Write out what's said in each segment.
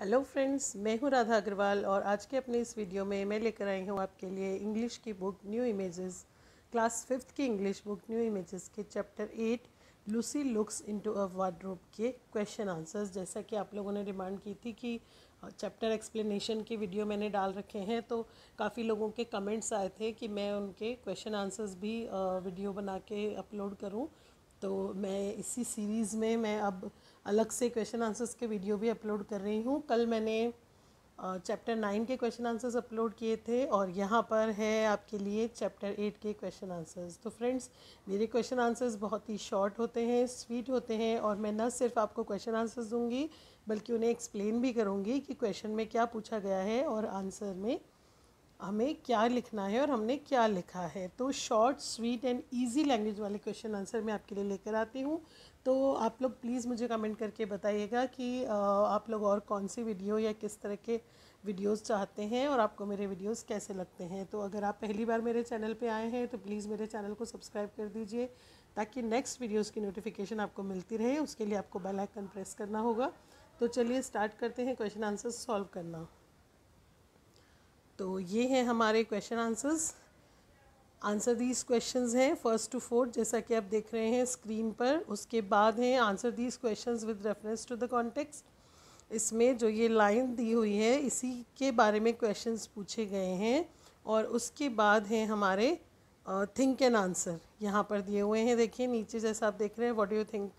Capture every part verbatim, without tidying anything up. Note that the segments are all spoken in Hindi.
हेलो फ्रेंड्स, मैं हूं राधा अग्रवाल और आज के अपने इस वीडियो में मैं लेकर आई हूं आपके लिए इंग्लिश की book new images, class fifth की इंग्लिश बुक न्यू इमेजेस के chapter eight Lucy looks into a wardrobe के क्वेश्चन आंसर्स। जैसा कि आप लोगों ने डिमांड की थी कि चैप्टर एक्सप्लेनेशन के वीडियो मैंने डाल रखे हैं, तो काफ़ी लोगों के कमेंट्स आए थे कि मैं उनके क्वेश्चन आंसर्स भी वीडियो बना के अपलोड करूँ। तो मैं इसी सीरीज़ में मैं अब अलग से क्वेश्चन आंसर्स के वीडियो भी अपलोड कर रही हूँ। कल मैंने चैप्टर नाइन के क्वेश्चन आंसर्स अपलोड किए थे और यहाँ पर है आपके लिए चैप्टर एट के क्वेश्चन आंसर्स। तो फ्रेंड्स, मेरे क्वेश्चन आंसर्स बहुत ही शॉर्ट होते हैं, स्वीट होते हैं और मैं न सिर्फ आपको क्वेश्चन आंसर्स दूँगी बल्कि उन्हें एक्सप्लेन भी करूँगी कि क्वेश्चन में क्या पूछा गया है और आंसर में हमें क्या लिखना है और हमने क्या लिखा है। तो short, sweet and easy language वाले क्वेश्चन आंसर मैं आपके लिए लेकर आती हूँ। तो आप लोग प्लीज़ मुझे कमेंट करके बताइएगा कि आप लोग और कौन सी वीडियो या किस तरह के वीडियोस चाहते हैं और आपको मेरे वीडियोस कैसे लगते हैं। तो अगर आप पहली बार मेरे चैनल पे आए हैं तो प्लीज़ मेरे चैनल को सब्सक्राइब कर दीजिए ताकि नेक्स्ट वीडियोज़ की नोटिफिकेशन आपको मिलती रहे। उसके लिए आपको बेल आइकन प्रेस करना होगा। तो चलिए स्टार्ट करते हैं क्वेश्चन आंसर सॉल्व करना। तो ये हैं हमारे question answers. Answer these questions हैं फर्स्ट टू फोर्थ, जैसा कि आप देख रहे हैं स्क्रीन पर। उसके बाद हैं answer these questions with reference to the context. इसमें जो ये लाइन दी हुई है इसी के बारे में क्वेश्चंस पूछे गए हैं। और उसके बाद हैं हमारे थिंक एंड आंसर, यहाँ पर दिए हुए हैं। देखिए नीचे जैसा आप देख रहे हैं, what do you think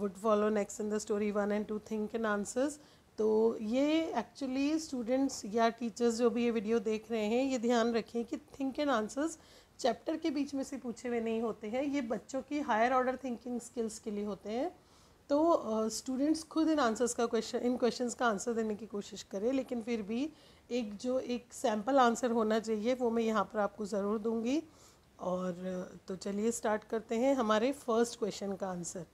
would follow next in the story one and two, think and answers. तो ये एक्चुअली स्टूडेंट्स या टीचर्स जो भी ये वीडियो देख रहे हैं, ये ध्यान रखें कि थिंक एंड आंसर्स चैप्टर के बीच में से पूछे हुए नहीं होते हैं। ये बच्चों की हायर ऑर्डर थिंकिंग स्किल्स के लिए होते हैं। तो स्टूडेंट्स uh, खुद इन आंसर्स का क्वेश्चन इन क्वेश्चंस का आंसर देने की कोशिश करें, लेकिन फिर भी एक जो एक सैम्पल आंसर होना चाहिए वो मैं यहाँ पर आपको ज़रूर दूँगी। और तो चलिए स्टार्ट करते हैं हमारे फर्स्ट क्वेश्चन का आंसर।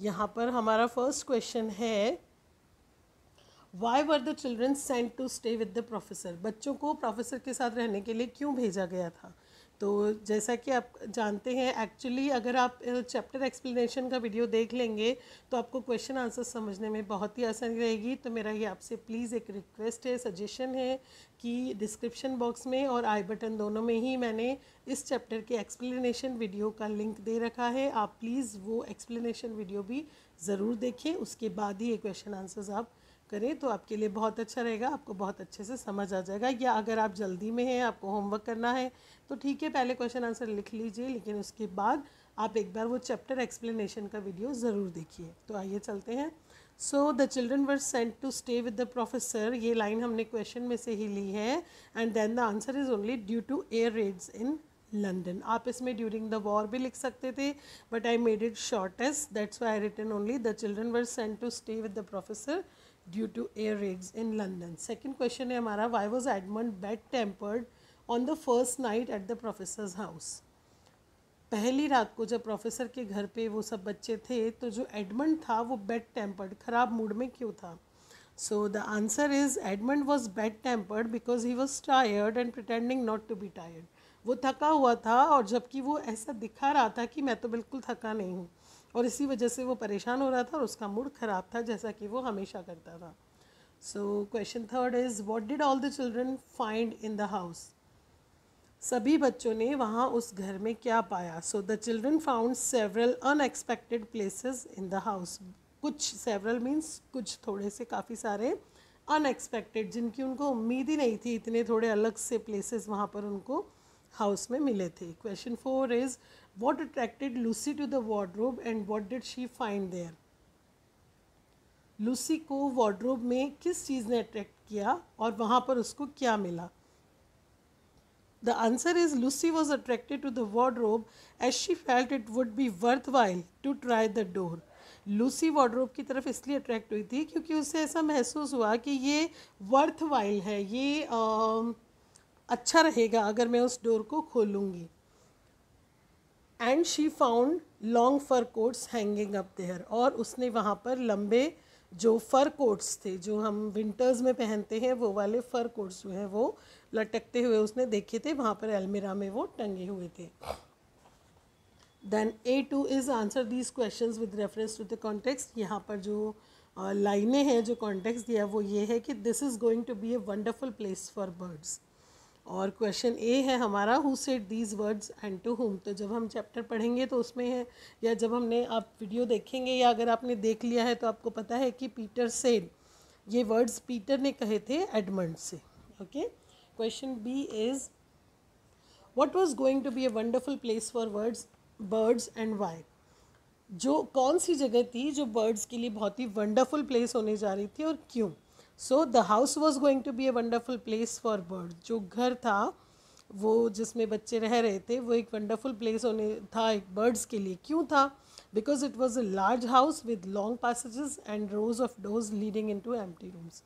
यहाँ पर हमारा फर्स्ट क्वेश्चन है, why were the children sent to stay with the professor. बच्चों को प्रोफेसर के साथ रहने के लिए क्यों भेजा गया था। तो जैसा कि आप जानते हैं, एक्चुअली अगर आप चैप्टर एक्सप्लेनेशन का वीडियो देख लेंगे तो आपको क्वेश्चन आंसर समझने में बहुत ही आसानी रहेगी। तो मेरा ये आपसे प्लीज़ एक रिक्वेस्ट है, सजेशन है कि डिस्क्रिप्शन बॉक्स में और आई बटन दोनों में ही मैंने इस चैप्टर के एक्सप्लेनेशन वीडियो का लिंक दे रखा है। आप प्लीज़ वो एक्सप्लेनेशन वीडियो भी ज़रूर देखें, उसके बाद ही ये क्वेश्चन आंसर्स आप करें तो आपके लिए बहुत अच्छा रहेगा, आपको बहुत अच्छे से समझ आ जाएगा। या अगर आप जल्दी में हैं, आपको होमवर्क करना है तो ठीक है, पहले क्वेश्चन आंसर लिख लीजिए, लेकिन उसके बाद आप एक बार वो चैप्टर एक्सप्लेनेशन का वीडियो ज़रूर देखिए। तो आइए चलते हैं। So the children were sent to stay with the professor, ये लाइन हमने क्वेश्चन में से ही ली है। And then the answer is only due to air raids in London. आप इसमें ड्यूरिंग द वॉर भी लिख सकते थे, but I made it shortest, that's why I written only the children were sent to stay with the professor due to air raids in London. Second question है हमारा, why was Edmund bad tempered on the first night at the professor's house. पहली रात को जब प्रोफेसर के घर पे वो सब बच्चे थे तो जो एडमंड था वो बैड टेम्पर्ड, खराब मूड में क्यों था। So the answer is Edmund was bad tempered because he was tired and pretending not to be tired. वो थका हुआ था और जबकि वो ऐसा दिखा रहा था कि मैं तो बिल्कुल थका नहीं हूँ, और इसी वजह से वो परेशान हो रहा था और उसका मूड ख़राब था, जैसा कि वो हमेशा करता था। So question third is, what did all the children find in the house. सभी बच्चों ने वहाँ उस घर में क्या पाया। So the children found several unexpected places in the house. कुछ, सेवरल मीन्स कुछ, थोड़े से, काफ़ी सारे, अनएक्सपेक्टेड जिनकी उनको उम्मीद ही नहीं थी, इतने थोड़े अलग से प्लेसेस वहाँ पर उनको हाउस में मिले थे। Question four is, What attracted Lucy to the wardrobe and what did she find there? Lucy को wardrobe में किस चीज़ ने attract किया और वहाँ पर उसको क्या मिला। The answer is Lucy was attracted to the wardrobe as she felt it would be worthwhile to try the door. Lucy wardrobe की तरफ इसलिए अट्रैक्ट हुई थी क्योंकि उसे ऐसा महसूस हुआ कि ये वर्थवाइल है, ये uh, अच्छा रहेगा अगर मैं उस डोर को खोलूँगी। And she found long fur coats hanging up there, और उसने वहाँ पर लंबे जो फ़र कोट्स थे, जो हम विंटर्स में पहनते हैं वो वाले फ़र कोट्स जो हैं वो लटकते हुए उसने देखे थे, वहाँ पर अलमीरा में वो टंगे हुए थे। Then A two is, answer these questions with reference to the context. यहाँ पर जो लाइनें हैं, जो कॉन्टेक्स्ट दिया वो ये है कि this is going to be a wonderful place for birds. और क्वेश्चन ए है हमारा, who said these words and to whom. तो जब हम चैप्टर पढ़ेंगे तो उसमें है, या जब हमने आप वीडियो देखेंगे या अगर आपने देख लिया है तो आपको पता है कि पीटर सेड, ये वर्ड्स पीटर ने कहे थे एडमंड से। Okay, question B is what was going to be a wonderful place for words birds and why. जो कौन सी जगह थी जो बर्ड्स के लिए बहुत ही वंडरफुल प्लेस होने जा रही थी और क्यों। So the house was going to be a wonderful place for birds. जो घर था वो जिसमें बच्चे रह रहे थे वो एक वंडरफुल प्लेस होने था एक बर्ड्स के लिए। क्यों था? Because it was a large house with long passages and rows of doors leading in to empty rooms.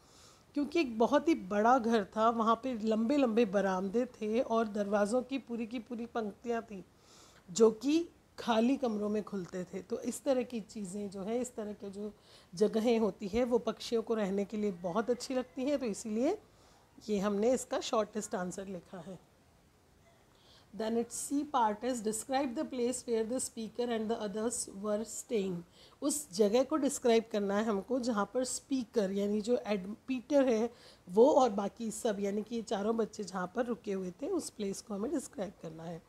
क्योंकि एक बहुत ही बड़ा घर था, वहाँ पे लंबे लंबे बरामदे थे और दरवाज़ों की पूरी की पूरी पंक्तियाँ थी जो कि खाली कमरों में खुलते थे। तो इस तरह की चीज़ें जो है, इस तरह के जो जगहें होती है वो पक्षियों को रहने के लिए बहुत अच्छी लगती हैं। तो इसीलिए ये हमने इसका शॉर्टेस्ट आंसर लिखा है। Then it's C part is describe the place where the speaker and the others were staying. उस जगह को डिस्क्राइब करना है हमको जहाँ पर स्पीकर यानी जो एड पीटर है वो और बाकी सब यानी कि चारों बच्चे जहाँ पर रुके हुए थे उस प्लेस को हमें डिस्क्राइब करना है।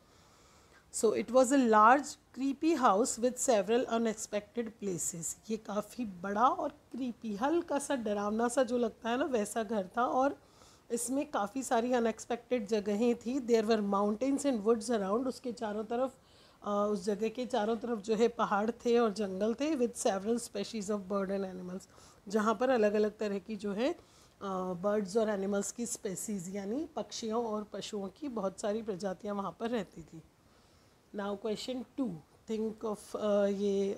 So it was a large creepy house with several unexpected places. ये काफ़ी बड़ा और क्रीपी, हल्का सा डरावना सा जो लगता है ना, वैसा घर था और इसमें काफ़ी सारी अनएक्सपेक्टेड जगहें थी। There were mountains and woods around. उसके चारों तरफ आ, उस जगह के चारों तरफ जो है पहाड़ थे और जंगल थे। With several species of bird and animals, जहाँ पर अलग अलग तरह की जो है बर्ड्स और एनिमल्स की स्पेसीज़ यानी पक्षियों और पशुओं की बहुत सारी प्रजातियाँ वहाँ पर रहती थी। Now question two, think of ये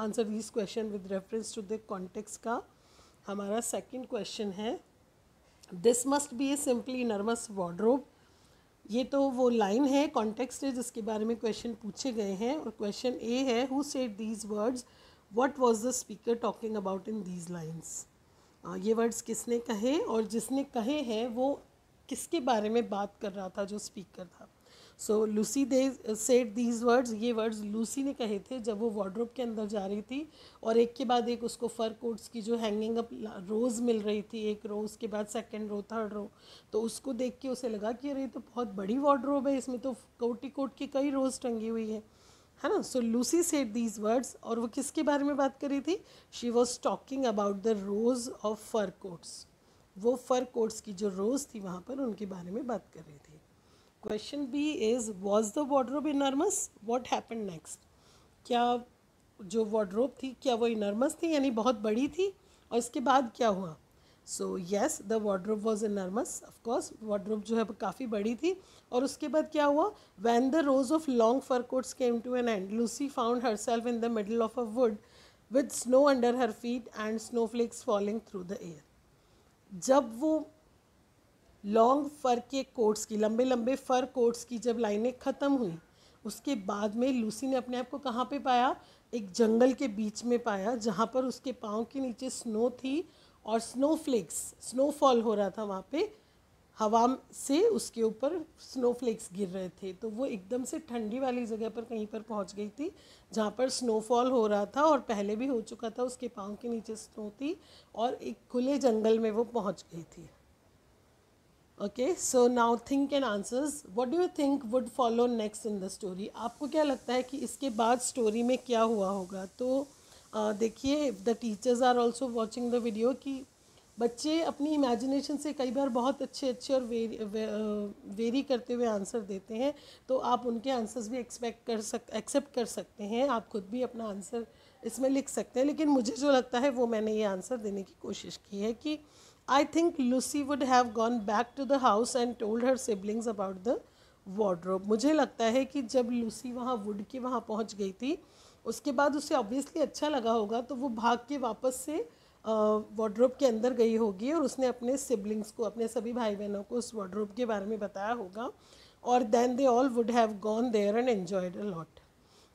answer this question with reference to the context का हमारा सेकंड क्वेश्चन है। This must be a simply enormous wardrobe. ये तो वो लाइन है, कॉन्टेक्स्ट है जिसके बारे में क्वेश्चन पूछे गए हैं। और क्वेश्चन ए है who said these words, what was the speaker talking about in these lines. ये वर्ड्स किसने कहे और जिसने कहे हैं वो किसके बारे में बात कर रहा था जो स्पीकर था। So Lucy they said these words, ये वर्ड्स लूसी ने कहे थे जब वो वार्डरोब के अंदर जा रही थी और एक के बाद एक उसको फर कोट्स की जो हैंगिंग अप रोज़ मिल रही थी, एक रो उसके बाद सेकंड रो थर्ड रो, तो उसको देख के उसे लगा कि अरे तो बहुत बड़ी वार्डरोब है, इसमें तो कोटी कोट की कई रोज़ टंगी हुई है, है ना। So Lucy said these words, और वो किसके बारे में बात कर रही थी, she was talking about the rows of fur coats. वो फर कोट्स की जो रोज़ थी वहाँ पर उनके बारे में बात कर रही थी। Question B is was the wardrobe enormous, what happen next. क्या जो वार्डरोब थी क्या वो इनॉर्मस थी यानी बहुत बड़ी थी और इसके बाद क्या हुआ। So yes, the wardrobe was enormous, of course wardrobe जो है काफ़ी बड़ी थी। और उसके बाद क्या हुआ, when the rows of long fur coats came to an end Lucy found herself in the middle of a wood with snow under her feet and snowflakes falling through the air. जब वो लॉन्ग फर के कोट्स की, लंबे लंबे फर कोट्स की जब लाइनें ख़त्म हुई उसके बाद में लूसी ने अपने आप को कहाँ पे पाया, एक जंगल के बीच में पाया जहाँ पर उसके पाँव के नीचे स्नो थी और स्नो फ्लेक्स, स्नोफॉल हो रहा था वहाँ पे, हवा से उसके ऊपर स्नो फ्लेक्स गिर रहे थे। तो वो एकदम से ठंडी वाली जगह पर कहीं पर पहुँच गई थी जहाँ पर स्नोफॉल हो रहा था और पहले भी हो चुका था, उसके पाँव के नीचे स्नो थी और एक खुले जंगल में वो पहुँच गई थी। Okay, so now think and answers, what do you think would follow next in the story. आपको क्या लगता है कि इसके बाद स्टोरी में क्या हुआ होगा। तो uh, देखिए, the teachers are also watching the video कि बच्चे अपनी इमेजिनेशन से कई बार बहुत अच्छे अच्छे और वेरी वे, वेरी करते हुए आंसर देते हैं। तो आप उनके आंसर्स भी एक्सपेक्ट कर सक एक्सेप्ट कर सकते हैं। आप खुद भी अपना आंसर इसमें लिख सकते हैं, लेकिन मुझे जो लगता है वो मैंने ये आंसर देने की कोशिश की है कि I think Lucy would have gone back to the house and told her siblings about the wardrobe. मुझे लगता है कि जब लूसी वहाँ वुड के वहाँ पहुँच गई थी उसके बाद उसे ऑब्वियसली अच्छा लगा होगा, तो वो भाग के वापस से वार्डरोब के अंदर गई होगी और उसने अपने सिबलिंग्स को, अपने सभी भाई बहनों को उस वार्डरोब के बारे में बताया होगा। और then they all would have gone there and enjoyed a lot.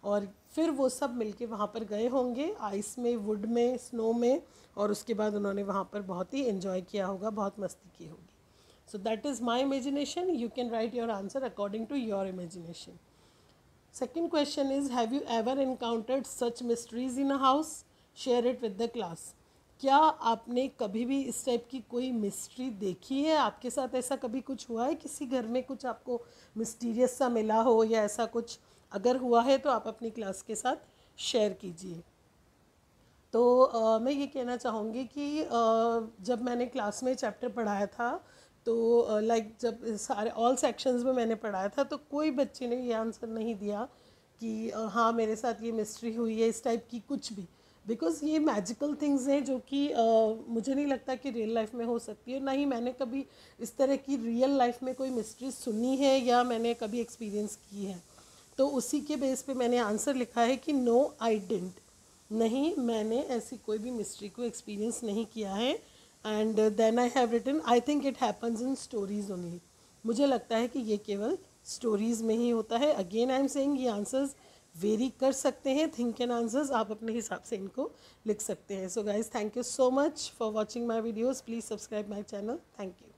और फिर वो सब मिलके वहाँ पर गए होंगे, आइस में, वुड में, स्नो में, और उसके बाद उन्होंने वहाँ पर बहुत ही एंजॉय किया होगा, बहुत मस्ती की होगी। So that is my imagination, you can write your answer according to your imagination. Second question is have you ever encountered such mysteries in a house, share it with the class. क्या आपने कभी भी इस टाइप की कोई मिस्ट्री देखी है? आपके साथ ऐसा कभी कुछ हुआ है? किसी घर में कुछ आपको मिस्टीरियस सा मिला हो या ऐसा कुछ अगर हुआ है तो आप अपनी क्लास के साथ शेयर कीजिए। तो आ, मैं ये कहना चाहूँगी कि आ, जब मैंने क्लास में चैप्टर पढ़ाया था तो लाइक जब सारे ऑल सेक्शंस में मैंने पढ़ाया था तो कोई बच्चे ने ये आंसर नहीं दिया कि आ, हाँ मेरे साथ ये मिस्ट्री हुई है इस टाइप की कुछ भी, बिकॉज़ ये मैजिकल थिंग्स हैं जो कि uh, मुझे नहीं लगता कि रियल लाइफ में हो सकती है। ना ही मैंने कभी इस तरह की रियल लाइफ में कोई मिस्ट्री सुनी है या मैंने कभी एक्सपीरियंस की है। तो उसी के बेस पे मैंने आंसर लिखा है कि नो आई डिडंट, नहीं मैंने ऐसी कोई भी मिस्ट्री को एक्सपीरियंस नहीं किया है। And then I have written I think it happens in stories only, मुझे लगता है कि ये केवल स्टोरीज़ में ही होता है। अगेन आई एम सेइंग ये आंसर्स वेरी कर सकते हैं, थिंक एंड आंसर्स आप अपने हिसाब से इनको लिख सकते हैं। So guys thank you so much for watching my videos. Please subscribe my channel. Thank you.